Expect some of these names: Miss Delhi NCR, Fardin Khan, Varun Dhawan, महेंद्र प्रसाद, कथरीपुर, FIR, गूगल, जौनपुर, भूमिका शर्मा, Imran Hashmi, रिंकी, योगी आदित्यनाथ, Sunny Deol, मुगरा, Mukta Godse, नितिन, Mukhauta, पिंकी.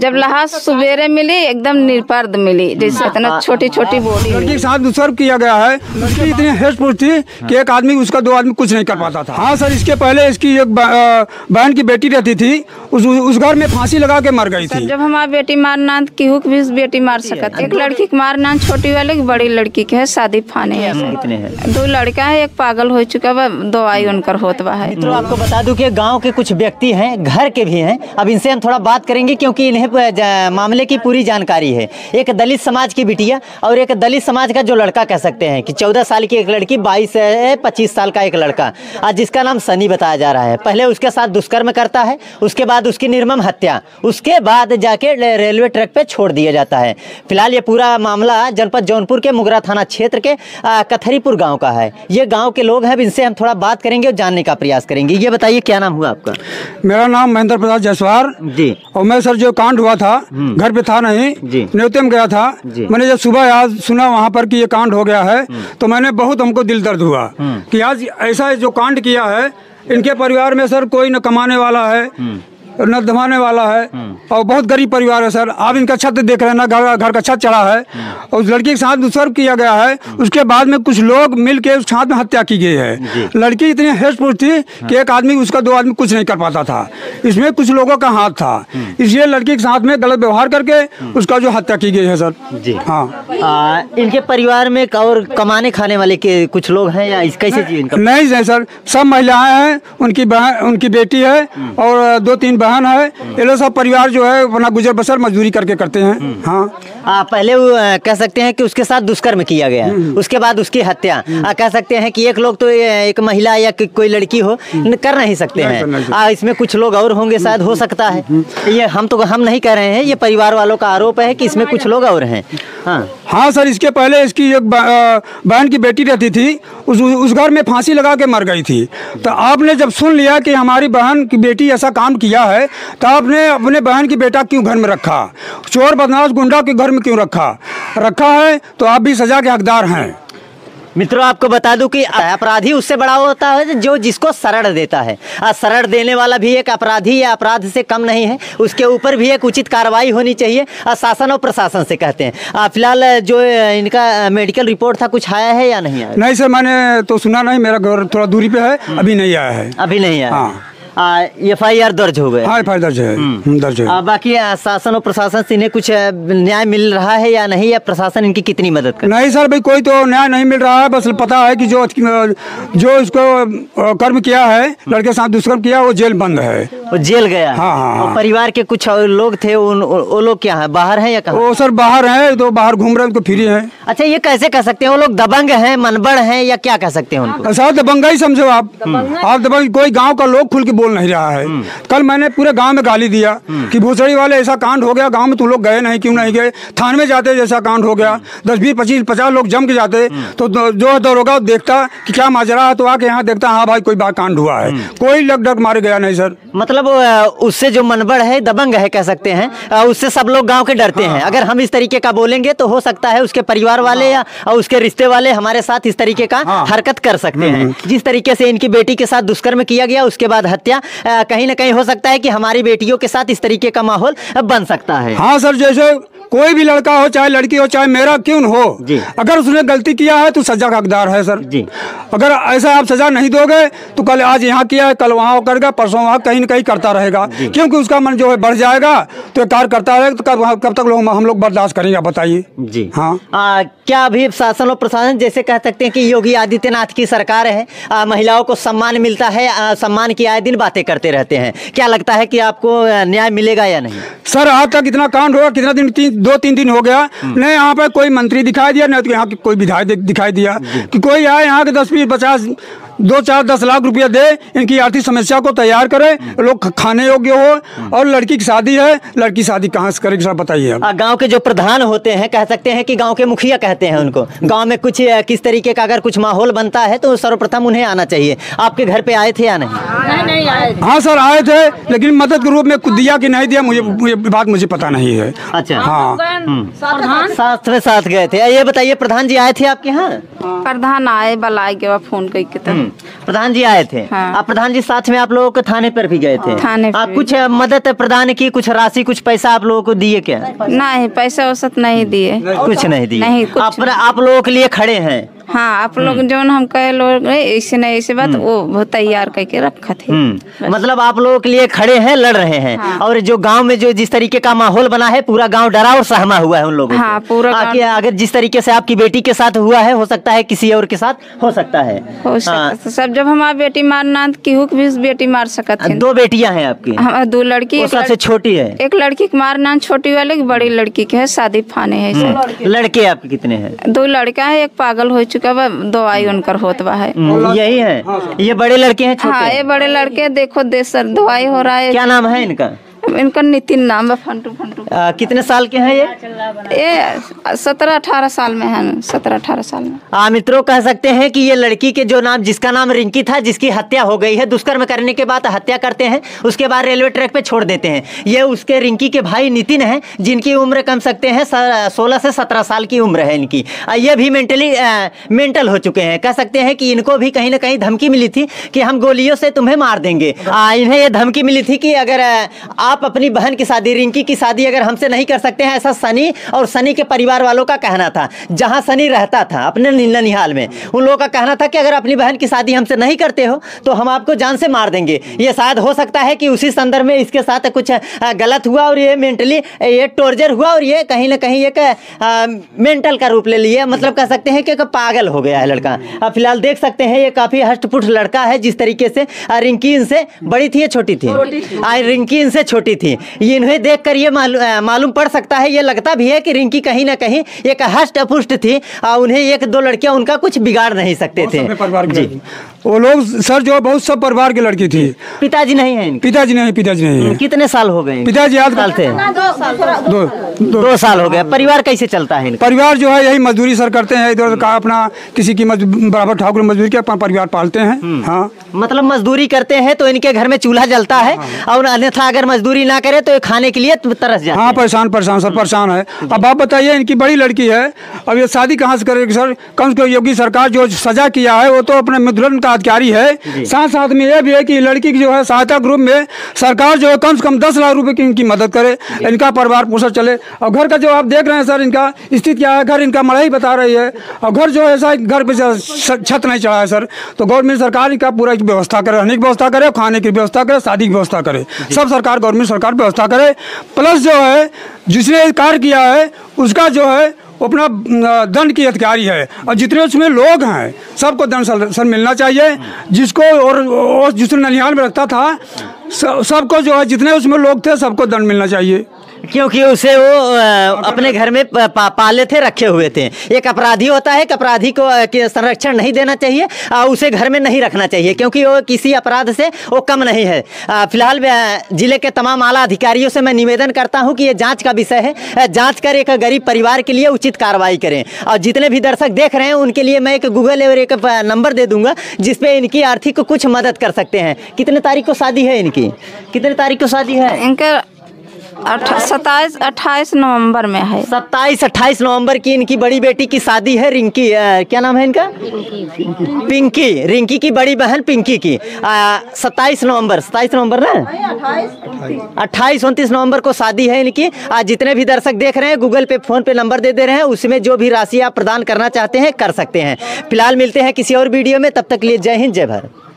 जब लाश सवेरे मिली एकदम निर्पर्द मिली, जैसे इतना छोटी छोटी बोली। लड़की के साथ दुष्कर्म किया गया है, उसकी इतनी हेट पुट थी कि एक आदमी उसका दो आदमी कुछ नहीं कर पाता था। हाँ सर, इसके पहले इसकी एक बहन की बेटी रहती थी, उस घर में फांसी लगा के मर गई थी। जब हमारी बेटी मारना केहू भी बेटी मार सकत, एक लड़की के मारना छोटी वाले की, बड़ी लड़की के है शादी फाने है, दो लड़का है, एक पागल हो चुका है, दवाई उनकर होतवा है। तो आपको बता दूं कि गाँव के कुछ व्यक्ति है, घर के भी है, अब इनसे हम थोड़ा बात करेंगे क्योंकि इन्हें मामले की पूरी जानकारी है। एक दलित समाज की बिटिया और एक दलित समाज का जो लड़का कह सकते हैं कि 14 साल की एक लड़की, 22 से 25 साल का एक लड़का, आज जिसका नाम सनी बताया जा रहा है, पहले उसके साथ दुष्कर्म करता है, उसके बाद उसकी निर्मम हत्या, उसके बाद जाके रेलवे ट्रैक पे छोड़ दिया जाता है। फिलहाल ये पूरा मामला जनपद जौनपुर के मुगरा थाना क्षेत्र के कथरीपुर गाँव का है। ये गाँव के लोग हैं, इनसे हम थोड़ा बात करेंगे और जानने का प्रयास करेंगे। ये बताइए क्या नाम हुआ आपका? मेरा नाम महेंद्र प्रसाद जसवार जी, और मैं सर जो कांड हुआ था घर पे था नहीं, न्योते में गया था। मैंने जब सुबह आज सुना वहाँ पर कि ये कांड हो गया है तो मैंने बहुत, हमको दिल दर्द हुआ कि आज ऐसा जो कांड किया है। इनके परिवार में सर कोई न कमाने वाला है न धमाने वाला है, और बहुत गरीब परिवार है सर। आप इनका छत देख रहे हैं ना, घर का छत चढ़ा है, और उस लड़की के साथ दुष्कर्म किया गया है। उसके बाद में कुछ लोग मिलके उस छात्र में हत्या की गई है। लड़की इतनी हेल्पफुल थी कि एक आदमी उसका दो आदमी कुछ नहीं कर पाता था, इसमें कुछ लोगों का हाथ था, इसलिए लड़की के साथ में गलत व्यवहार करके उसका जो हत्या की गई है सर। हाँ, इनके परिवार में और कमाने खाने वाले के कुछ लोग हैं या कैसे? नहीं है सर, सब महिलाएं हैं, उनकी बेटी है और दो तीन बहन है। ये लोग सब परिवार जो है अपना गुजर बसर मजदूरी करके करते हैं। हाँ, पहले कह सकते हैं कि उसके साथ दुष्कर्म किया गया, उसके बाद उसकी हत्या। कह सकते हैं कि एक लोग तो एक महिला या कोई लड़की हो कर नहीं सकते हैं, इसमें कुछ लोग और होंगे शायद, हो सकता है। ये हम नहीं कह रहे हैं, ये परिवार वालों का आरोप है कि इसमें कुछ लोग और हैं। हाँ सर, इसके पहले इसकी एक बहन की बेटी रहती थी, उस घर में फांसी लगा के मर गई थी। तो आपने जब सुन लिया कि हमारी बहन की बेटी ऐसा काम किया है, तो आपने अपने बहन की बेटा क्यों घर में रखा, चोर बदमाश गुंडा के घर में क्यों रखा है? तो आप भी सजा के हकदार हैं। मित्रों, आपको बता दूं कि अपराधी उससे बड़ा होता है जो जिसको शरण देता है। शरण देने वाला भी एक अपराधी या अपराध से कम नहीं है, उसके ऊपर भी एक उचित कार्रवाई होनी चाहिए, शासन और प्रशासन से कहते हैं। फिलहाल जो इनका मेडिकल रिपोर्ट था, कुछ आया है या नहीं आया? नहीं सर, मैंने तो सुना नहीं, मेरा घर थोड़ा दूरी पे है, अभी नहीं आया है। अभी नहीं आया। FIR दर्ज हो गए। हाँ, FIR दर्ज है। बाकी शासन और प्रशासन से इन्हें कुछ न्याय मिल रहा है या नहीं, या प्रशासन इनकी कितनी मदद कर? नहीं सर भाई, कोई तो न्याय नहीं मिल रहा है। बस पता है कि जो इसको कर्म किया है, लड़के के साथ दुष्कर्म किया, वो जेल बंद है, वो जेल गया। हाँ। परिवार के कुछ लोग थे, वो लोग क्या है, बाहर है या कहाँ? वो सर बाहर है, तो बाहर घूम रहे, उनको फ्री है। अच्छा, ये कैसे कह सकते हैं वो लोग दबंग है, मनबड़ है, या क्या कह सकते हैं उनको? सर दबंगा ही समझो आप दबंग। कोई गाँव का लोग खुल के बोल नहीं रहा है। कल मैंने पूरे गांव में गाली दिया कि भोसड़ी वाले, ऐसा कांड हो गया, गांव में तुम लोग गए नहीं, क्यों नहीं गए? थाने में जाते जैसा कांड हो गया, 10, 20, 25, 50 लोग जम के जाते, तो जो दरोगा देखता कि क्या माजरा है, तो आके यहाँ देखता, हाँ भाई कोई बात कांड हुआ है, कोई लग डग मारे गया नहीं सर। मतलब उससे जो मनबड़ है, दबंग है कह सकते हैं, उससे सब लोग गाँव के डरते हैं। अगर हम इस तरीके का बोलेंगे तो हो सकता है उसके परिवार वाले या उसके रिश्ते वाले हमारे साथ इस तरीके का हरकत कर सकते हैं। जिस तरीके से इनकी बेटी के साथ दुष्कर्म किया गया, उसके बाद हत्या, कहीं ना कहीं हो सकता है कि हमारी बेटियों के साथ इस तरीके का माहौल बन सकता है। हाँ सर, जैसे कोई भी लड़का हो, चाहे लड़की हो, चाहे मेरा क्यों न हो, अगर उसने गलती किया है तो सजा का हकदार है सर जी। अगर ऐसा आप सजा नहीं दोगे तो कल आज यहाँ किया है, कल वहाँ करेगा, परसों वहाँ, कहीं न कहीं करता रहेगा, क्योंकि उसका मन जो है बढ़ जाएगा, तो कार्य करता रहेगा, तो कब तक हम लोग बर्दाश्त करेंगे, बताइए जी। हाँ, क्या अभी शासन और प्रशासन, जैसे कह सकते हैं कि योगी आदित्यनाथ की सरकार है, महिलाओं को सम्मान मिलता है, सम्मान की आए दिन बातें करते रहते हैं, क्या लगता है कि आपको न्याय मिलेगा या नहीं? सर आज तक इतना कांड होगा, कितना दिन, 2-3 दिन हो गया, न यहाँ पर कोई मंत्री दिखाई दिया, न तो यहाँ कोई विधायक दिखाई दिया कि कोई आए यहाँ के 10, 20, 50 2, 4, 10 लाख रुपया दे, इनकी आर्थिक समस्या को तैयार करे, लोग खाने योग्य हो। और लड़की की शादी है, लड़की शादी कहाँ से करेगी सर बताइए? गांव के जो प्रधान होते हैं, कह सकते हैं कि गांव के मुखिया कहते हैं उनको, गांव में कुछ किस तरीके का अगर कुछ माहौल बनता है तो सर्वप्रथम उन्हें आना चाहिए। आपके घर पे आए थे या नहीं? हाँ सर आए थे, लेकिन मदद के रूप में कुछ दिया कि नहीं दिया, मुझे बात मुझे पता नहीं है। अच्छा, हाँ साथ गए थे। ये बताइए प्रधान जी आए थे आपके यहाँ? प्रधान आए, बल आए, फोन करके प्रधान जी आए थे। हाँ। आप प्रधान जी साथ में आप लोगों के थाने पर भी गए थे। थाने पर आप कुछ मदद प्रदान की, कुछ राशि कुछ पैसा आप लोगों को दिए क्या? नहीं, पैसा औसत नहीं दिए, कुछ नहीं दिए। आप लोगों के लिए खड़े हैं। हाँ, आप लोग जो हम कहे लोग ऐसे नहीं ऐसे बात वो तैयार करके रखा थे। मतलब आप लोगों के लिए खड़े हैं, लड़ रहे हैं। हाँ। और जो गांव में जो जिस तरीके का माहौल बना है, पूरा गांव डरा और सहमा हुआ है उन लोगों से। हाँ, पूरा अगर जिस तरीके से आपकी बेटी के साथ हुआ है, हो सकता है किसी और के साथ हो सकता है। सब जब हमारी बेटी मारना की हुक भी बेटी मार सकते हैं। दो बेटियां हैं आपकी? हाँ, दो लड़की, सबसे छोटी है। एक लड़की की मारना छोटी वाले, बड़ी लड़की के है शादी फाने है। लड़के आपके कितने हैं? दो लड़का है, एक पागल हो चुका है, दवाई उनकर होतवा है। यही है? ये बड़े लड़के हैं? हाँ, ये बड़े लड़के। देखो देसर दवाई हो रहा है। क्या नाम है इनका? इनका नितिन नाम है। फंटू फंटू। कितने साल के हैं ये? 17-18 साल में है। 17-18 साल में। मित्रों, कह सकते हैं कि ये लड़की के जो नाम, जिसका नाम रिंकी था, जिसकी हत्या हो गई है, दुष्कर्म करने के बाद हत्या करते हैं, उसके बाद रेलवे ट्रैक पे छोड़ देते हैं। ये उसके रिंकी के भाई नितिन है, जिनकी उम्र कम सकते हैं 16 से 17 साल की उम्र है इनकी। ये भी मेंटल हो चुके हैं। कह सकते हैं कि इनको भी कहीं ना कहीं धमकी मिली थी कि हम गोलियों से तुम्हें मार देंगे। इन्हें यह धमकी मिली थी कि अगर आप अपनी बहन की शादी, रिंकी की शादी अगर हमसे नहीं कर सकते हैं, ऐसा सनी और सनी के परिवार वालों का कहना था। जहां सनी रहता था अपने ननिहाल में, उन लोगों का कहना था कि अगर अपनी बहन की शादी हमसे नहीं करते हो तो हम आपको जान से मार देंगे। ये शायद हो सकता है कि उसी संदर्भ में इसके साथ कुछ गलत हुआ और ये मेंटली ये टॉर्चर हुआ और ये कहीं ना कहीं एक मेंटल का रूप ले लिया। मतलब कह सकते हैं कि पागल हो गया है लड़का। अब फिलहाल देख सकते हैं ये काफी हष्टपुष्ट लड़का है। जिस तरीके से रिंकी इनसे बड़ी थी या छोटी थी? रिंकी इनसे छोटी थी। ये इन्हें देखकर ये मालूम पड़ सकता है, ये लगता भी है कि रिंकी कहीं ना कहीं एक हष्ट-पुष्ट थी। उन्हें एक दो लड़कियां उनका कुछ बिगाड़ नहीं सकते थे। जी, वो लोग सर जो बहुत सब परिवार की लड़की थी। पिताजी नहीं है? पिताजी नहीं, पिताजी नहीं। कितने साल हो गए पिताजी याद करते हैं? 2 साल हो गए। परिवार कैसे चलता है? परिवार जो है यही मजदूरी सर करते हैं, इधर का अपना किसी की बराबर ठाकुर मजदूरी के अपना परिवार पालते हैं। हाँ, मतलब मजदूरी करते हैं तो इनके घर में चूल्हा जलता है और अन्यथा अगर मजदूरी ना करे तो ये खाने के लिए तरस जाते। हाँ, परेशान सर, परेशान है। अब आप बताइए, इनकी बड़ी लड़की है, अब ये शादी कहाँ से करेगी सर? कम से कम योगी सरकार जो सजा किया है वो तो अपने दुल्हन का अधिकारी है। साथ साथ में यह भी है कि लड़की की जो है सहायता ग्रुप में सरकार जो है कम से कम 10 लाख रुपए की इनकी मदद करे, इनका परिवार पोषण चले। और घर का जो आप देख रहे हैं सर, इनका स्थिति क्या है, घर इनका मड़ाई बता रही है। और घर जो है सर, घर पे छत नहीं चढ़ा है सर। तो गवर्नमेंट सरकार इनका पूरा व्यवस्था करे, रहने की व्यवस्था करे, खाने की व्यवस्था करे, शादी की व्यवस्था करे, सब सरकार गवर्नमेंट सरकार व्यवस्था करे। प्लस जो है जिसने कार्य किया है उसका जो है अपना दंड की अधिकारी है और जितने उसमें लोग हैं सबको दंड सर मिलना चाहिए। जिसको और जिसने ननिहाल में रखता था सबको जो है जितने उसमें लोग थे सबको दंड मिलना चाहिए, क्योंकि उसे वो अपने घर में पाले थे, रखे हुए थे। एक अपराधी होता है कि अपराधी को संरक्षण नहीं देना चाहिए, उसे घर में नहीं रखना चाहिए, क्योंकि वो किसी अपराध से वो कम नहीं है। फिलहाल जिले के तमाम आला अधिकारियों से मैं निवेदन करता हूं कि ये जांच का विषय है, जांच कर एक गरीब परिवार के लिए उचित कार्रवाई करें। और जितने भी दर्शक देख रहे हैं उनके लिए मैं एक गूगल और एक नंबर दे दूंगा जिसपे इनकी आर्थिक कुछ मदद कर सकते हैं। कितने तारीख को शादी है इनकी? कितने तारीख को शादी है इनका? 27-28 नवंबर में है। 27-28 नवंबर की इनकी बड़ी बेटी की शादी है। रिंकी क्या नाम है इनका? पिंकी। रिंकी की बड़ी बहन पिंकी की 27 नवंबर ना 28-29 नवंबर को शादी है इनकी। जितने भी दर्शक देख रहे हैं गूगल पे, फोन पे नंबर दे रहे हैं, उसमें जो भी राशि आप प्रदान करना चाहते हैं कर सकते हैं। फिलहाल मिलते हैं किसी और वीडियो में, तब तक लिए जय हिंद, जय भारत।